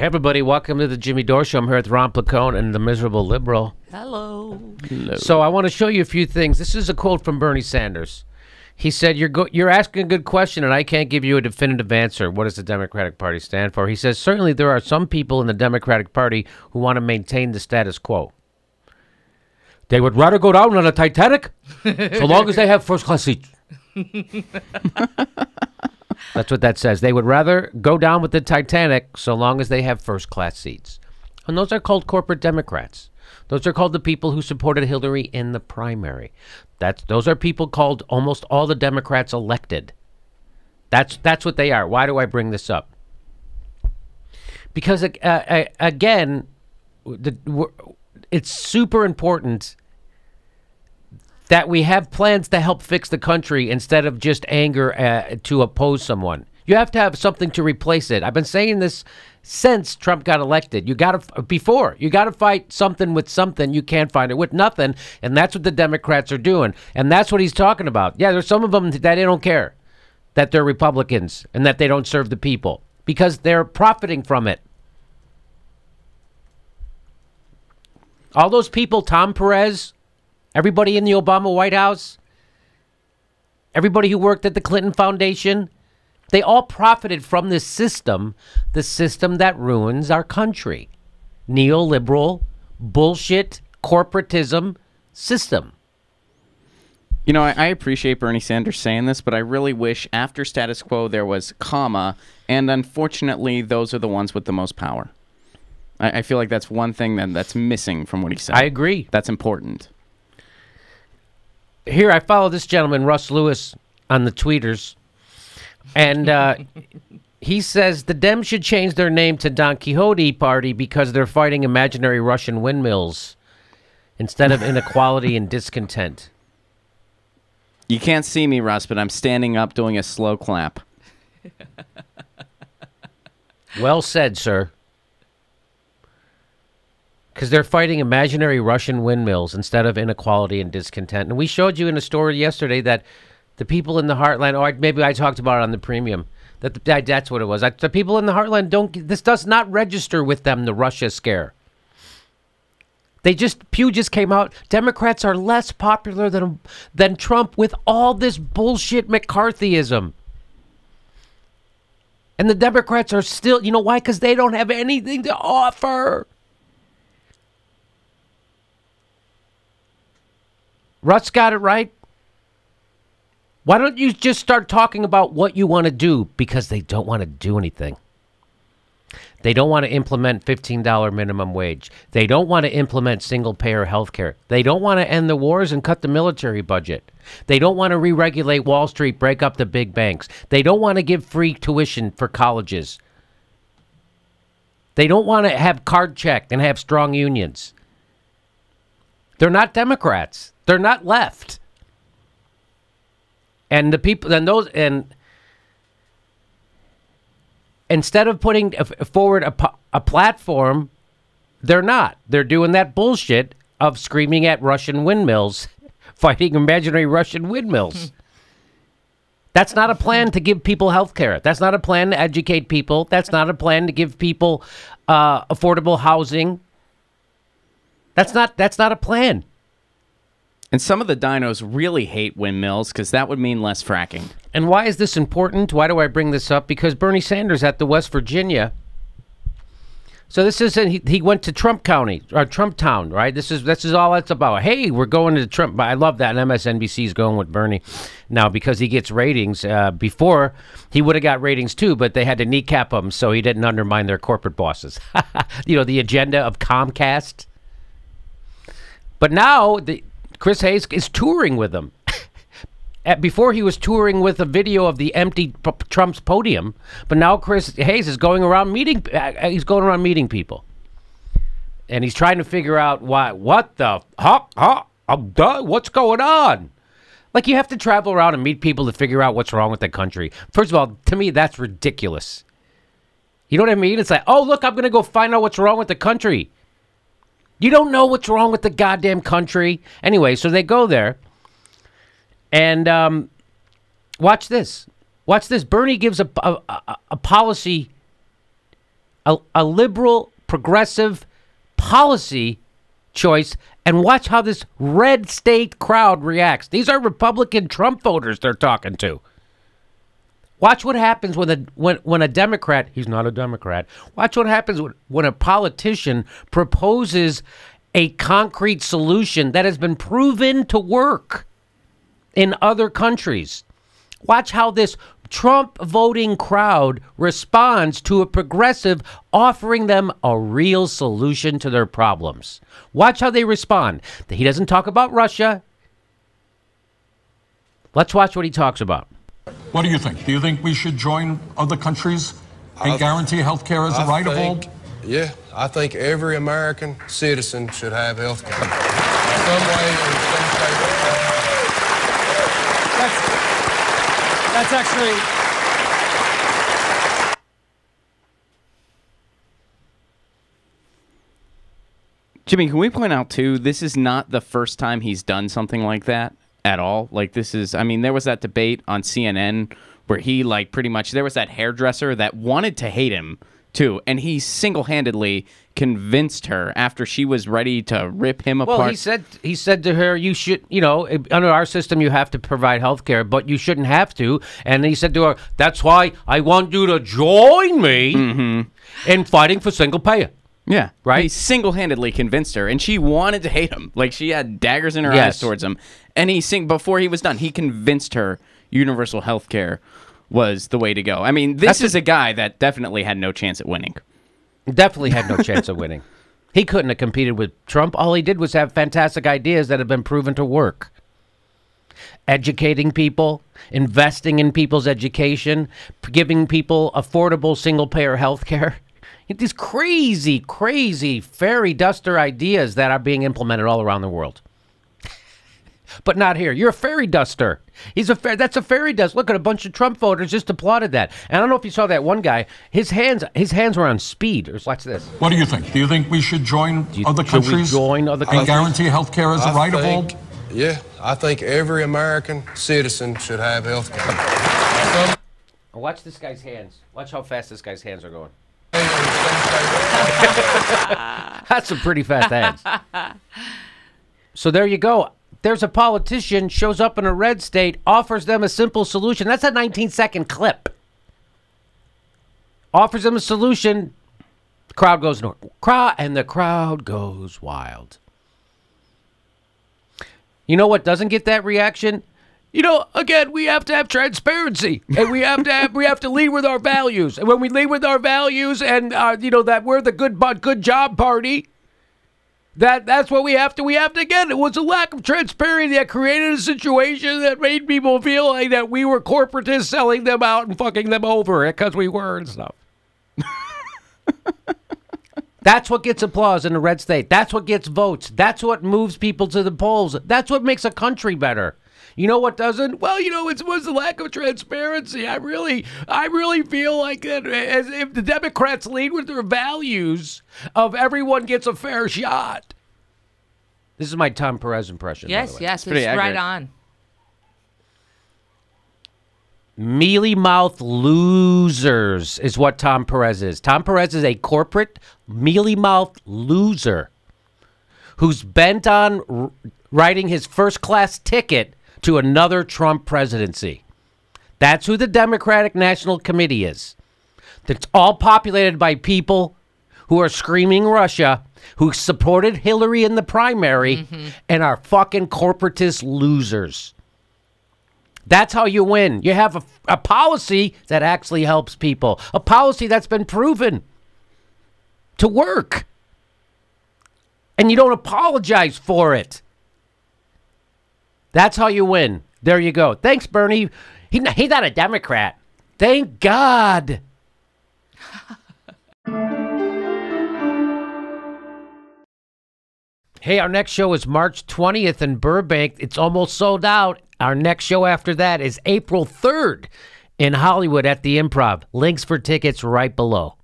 Hey everybody, welcome to the Jimmy Dore Show. I'm here with Ron Placone and the Miserable Liberal. Hello. Hello. So I want to show you a few things. This is a quote from Bernie Sanders. He said, you're asking a good question and I can't give you a definitive answer. What does the Democratic Party stand for? He says, certainly there are some people in the Democratic Party who want to maintain the status quo. They would rather go down on a Titanic so long as they have first class seats. That's what that says. They would rather go down with the Titanic so long as they have first class seats. And those are called corporate Democrats. Those are called the people who supported Hillary in the primary. Those are people called almost all the Democrats elected. That's what they are. Why do I bring this up? Because, again, it's super important that we have plans to help fix the country instead of just anger to oppose someone. You have to have something to replace it. I've been saying this since Trump got elected. You got to fight something with something. You can't fight it with nothing. And that's what the Democrats are doing. And that's what he's talking about. Yeah, there's some of them that they don't care that they're Republicans and that they don't serve the people because they're profiting from it. All those people, Tom Perez, everybody in the Obama White House, everybody who worked at the Clinton Foundation, they all profited from this system, the system that ruins our country. Neoliberal, bullshit, corporatism system. You know, I appreciate Bernie Sanders saying this, but I really wish after status quo there was comma, and unfortunately those are the ones with the most power. I feel like that's one thing that's missing from what he said. I agree. That's important. Here, I follow this gentleman, Russ Lewis, on the tweeters. And he says the Dems should change their name to Don Quixote Party because they're fighting imaginary Russian windmills instead of inequality and discontent. You can't see me, Russ, but I'm standing up doing a slow clap. Well said, sir. Because they're fighting imaginary Russian windmills instead of inequality and discontent. And we showed you in a story yesterday that the people in the heartland, or maybe I talked about it on the premium, that's what it was. The people in the heartland this does not register with them, the Russia scare. Pew just came out. Democrats are less popular than Trump with all this bullshit McCarthyism. And the Democrats are still, you know why? Because they don't have anything to offer. Russ got it right. Why don't you just start talking about what you want to do? Because they don't want to do anything. They don't want to implement $15 minimum wage. They don't want to implement single-payer health care. They don't want to end the wars and cut the military budget. They don't want to re-regulate Wall Street, break up the big banks. They don't want to give free tuition for colleges. They don't want to have card checked and have strong unions. They're not Democrats. They're not left. And the people, and instead of putting forward a platform, they're not. They're doing that bullshit of screaming at Russian windmills, fighting imaginary Russian windmills. That's not a plan to give people health care. That's not a plan to educate people. That's not a plan to give people affordable housing. That's not a plan. And some of the dinos really hate windmills because that would mean less fracking. And why is this important? Why do I bring this up? Because Bernie Sanders at the West Virginia. So this is he went to Trump County or Trump Town, right? This is all that's about. Hey, we're going to Trump. But I love that. And MSNBC is going with Bernie now because he gets ratings. Before he would have got ratings too, but they had to kneecap him so he didn't undermine their corporate bosses. You know, the agenda of Comcast. But now Chris Hayes is touring with them. Before he was touring with a video of the empty Trump's podium, but now Chris Hayes is going around meeting. He's going around meeting people, and he's trying to figure out why. What the what's going on? Like you have to travel around and meet people to figure out what's wrong with the country. First of all, to me that's ridiculous. You know what I mean? It's like, oh look, I'm gonna go find out what's wrong with the country. You don't know what's wrong with the goddamn country. Anyway, so they go there. And watch this. Watch this. Bernie gives a policy a liberal, progressive policy choice, and watch how this red state crowd reacts. These are Republican Trump voters they're talking to. Watch what happens when a Democrat, he's not a Democrat, watch what happens when a politician proposes a concrete solution that has been proven to work in other countries. Watch how this Trump voting crowd responds to a progressive offering them a real solution to their problems. Watch how they respond. He doesn't talk about Russia. Let's watch what he talks about. What do you think? Do you think we should join other countries and guarantee health care as a right of all? Yeah, I think every American citizen should have health care. Some way or some shape or form. That's actually... Jimmy, can we point out, too, this is not the first time he's done something like that at all. Like, this is, I mean, there was that debate on CNN where he, like, pretty much, there was that hairdresser that wanted to hate him too, and he single-handedly convinced her after she was ready to rip him apart. Well, he said to her, you should, you know, under our system you have to provide health care, but you shouldn't have to. And he said to her, that's why I want you to join me in fighting for single payer. Yeah, right. He single-handedly convinced her, and she wanted to hate him. Like, she had daggers in her eyes towards him. And he before he was done, he convinced her universal health care was the way to go. I mean, this is a guy that definitely had no chance at winning. Definitely had no chance of winning. He couldn't have competed with Trump. All he did was have fantastic ideas that have been proven to work. Educating people, investing in people's education, giving people affordable single-payer health care. These crazy, crazy fairy duster ideas that are being implemented all around the world. But not here. You're a fairy duster. That's a fairy dust. Look at a bunch of Trump voters just applauded that. And I don't know if you saw that one guy. His hands were on speed. Just watch this. What do you think? Do you think we should join other countries? Join other countries? And guarantee health care as a right of all? Yeah, I think every American citizen should have health care. Watch this guy's hands. Watch how fast this guy's hands are going. That's some pretty fast hands. So there you go. There's a politician shows up in a red state, offers them a simple solution. That's a 19-second clip. Offers them a solution. The crowd goes north. And the crowd goes wild. You know what doesn't get that reaction? You know, again, we have to have transparency, and we have to lead with our values. And when we lead with our values, and you know that we're the good job party, that's what we have to get. It was a lack of transparency that created a situation that made people feel like that we were corporatists selling them out and fucking them over because we were and stuff. That's what gets applause in a red state. That's what gets votes. That's what moves people to the polls. That's what makes a country better. You know what doesn't? Well, you know, it was the lack of transparency. I really feel like that as if the Democrats lead with their values of everyone gets a fair shot. This is my Tom Perez impression. Yes, yes, it's right on. Mealy mouth losers is what Tom Perez is. Tom Perez is a corporate mealy mouth loser who's bent on writing his first class ticket to another Trump presidency. That's who the Democratic National Committee is. That's all populated by people who are screaming Russia, who supported Hillary in the primary, and are fucking corporatist losers. That's how you win. You have a policy that actually helps people. A policy that's been proven to work. And you don't apologize for it. That's how you win. There you go. Thanks, Bernie. He's not a Democrat. Thank God. Hey, our next show is March 20th in Burbank. It's almost sold out. Our next show after that is April 3rd in Hollywood at the Improv. Links for tickets right below.